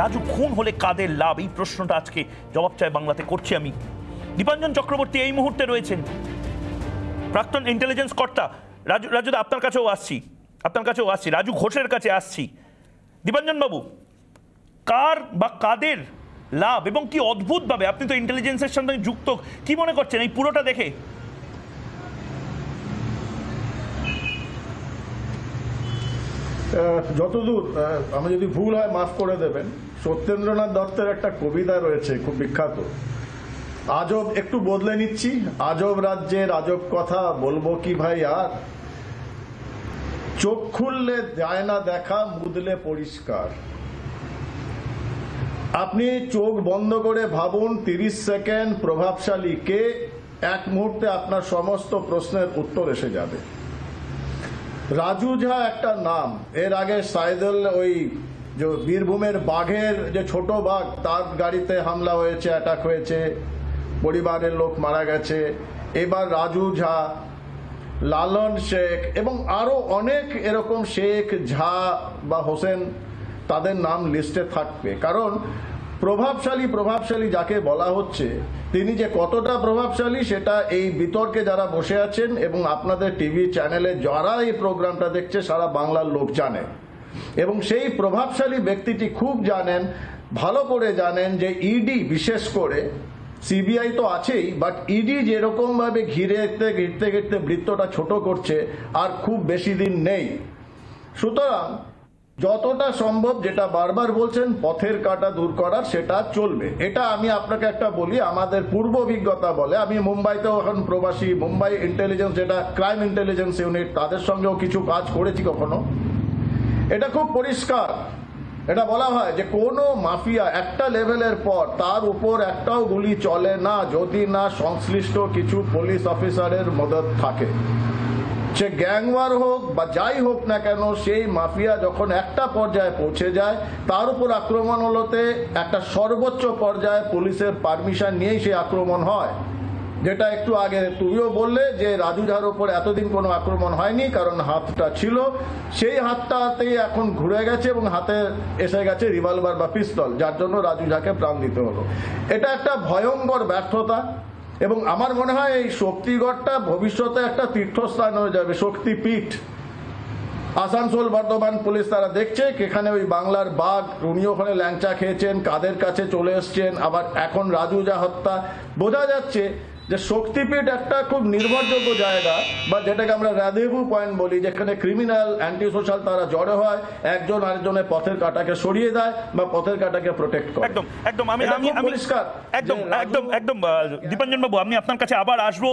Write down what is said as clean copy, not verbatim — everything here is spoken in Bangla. রাজু খুন হলে কাদের লাভ, এই প্রশ্নটা আজকে জবাব চাই বাংলাতে করছি আমি। দীপাঞ্জন চক্রবর্তী এই মুহূর্তে রয়েছেন, প্রাক্তন ইন্টেলিজেন্স কর্তা। রাজু, রাজুদা আপনার কাছেও আসছি, রাজু ঘোষের কাছে আসছি। দীপাঞ্জন বাবু, কার বা কাদের লাভ এবং কি অদ্ভুতভাবে আপনি তো ইন্টেলিজেন্সের সঙ্গে যুক্ত, কি মনে করছেন এই পুরোটা দেখে? যতদূর আমি যদি ভুল হয় মাফ করে দেবেন, সত্যেন্দ্রনাথ দত্তের একটা কবিতা রয়েছে খুব বিখ্যাত, আজব একটু বদলে নিচ্ছি, আজব রাজ্যের আজব কথা বলবো কি ভাই আর, চোখ খুললে যায় না দেখা মুদলে পরিষ্কার। আপনি চোখ বন্ধ করে ভাবুন 30 সেকেন্ড প্রভাবশালী কে, এক মুহূর্তে আপনার সমস্ত প্রশ্নের উত্তর এসে যাবে। রাজু ঝা একটা নাম, এর আগে সাইদুল ওই যে বীরভূমের বাঘের যে ছোট বাঘ তার গাড়িতে হামলা হয়েছে, অ্যাটাক হয়েছে, পরিবারের লোক মারা গেছে, এবার রাজু ঝা, লালন শেখ এবং আরও অনেক এরকম শেখ, ঝা বা হোসেন, তাদের নাম লিস্টে থাকবে। কারণ প্রভাবশালী যাকে বলা হচ্ছে তিনি যে কতটা প্রভাবশালী সেটা এই বিতর্কে যারা বসে আছেন এবং আপনাদের টিভি চ্যানেলে যারা এই প্রোগ্রামটা দেখছে সারা বাংলার লোক জানে। এবং সেই প্রভাবশালী ব্যক্তিটি খুব জানেন, ভালো করে জানেন যে ইডি, বিশেষ করে সিবিআই তো আছেই, বাট ইডি যেরকমভাবে ঘিরতে বৃত্তটা ছোট করছে আর খুব বেশি দিন নেই। সুতরাং যতটা সম্ভব যেটা বারবার বলছেন পথের কাঁটা দূর করার, সেটা চলবে। এটা আমি আপনাকে একটা বলি, আমাদের পূর্ব অভিজ্ঞতা বলে, আমি মুম্বাইতেও এখন প্রবাসী, মুম্বাই ইন্টেলিজেন্স যেটা ক্রাইম ইন্টেলিজেন্স ইউনিট, তাদের সঙ্গেও কিছু কাজ করেছি কখনো। এটা খুব পরিষ্কার, এটা বলা হয় যে কোনো মাফিয়া একটা লেভেলের পর তার উপর একটাও গুলি চলে না যদি না সংশ্লিষ্ট কিছু পুলিশ অফিসারের মদত থাকে। সে গ্যাংওয়ার হোক বা যাই হোক না কেন, সেই মাফিয়া যখন একটা পর্যায়ে পৌঁছে যায় তার উপর আক্রমণ হলোতে একটা সর্বোচ্চ পর্যায়ে পুলিশের পারমিশন নিয়েই সেই আক্রমণ হয়। যেটা একটু আগে তুমিও বললে যে রাজু ঝার উপর এতদিন কোনো আক্রমণ হয়নি কারণ হাতটা ছিল, সেই হাতটাতেই এখন ঘুরে গেছে এবং হাতে এসে গেছে রিভলভার বা পিস্তল, যার জন্য রাজু ঝাকে প্রাণ দিতে হলো। এটা একটা ভয়ঙ্কর ব্যর্থতা এবং আমার মনে হয় এই শক্তিগড়টা ভবিষ্যতে একটা তীর্থস্থান হয়ে যাবে, শক্তিপীঠ। আসানসোল, বর্ধমান পুলিশ তারা দেখছে এখানে ওই বাংলার বাঘ, উনি ওখানে ল্যাংচা খেয়েছেন, কাদের কাছে চলে এসছেন, আবার এখন রাজু ঝা হত্যা। বোঝা যাচ্ছে যে শক্তিপীঠ একটা খুব নির্ভরযোগ্য জায়গা, বা যেটাকে আমরা রাধেভু পয়েন্ট বলি, যেখানে ক্রিমিনাল, অ্যান্টি সোশ্যাল তারা জড়ো হয়, একজন আরেকজনের পথের কাঁটাকে সরিয়ে দেয় বা পথের কাঁটাকে প্রোটেক্ট করে। একদম একদম আমি পরিষ্কার, একদম একদম একদম দীপাঞ্জন বাবু, আমি আপনার কাছে আবার আসবো।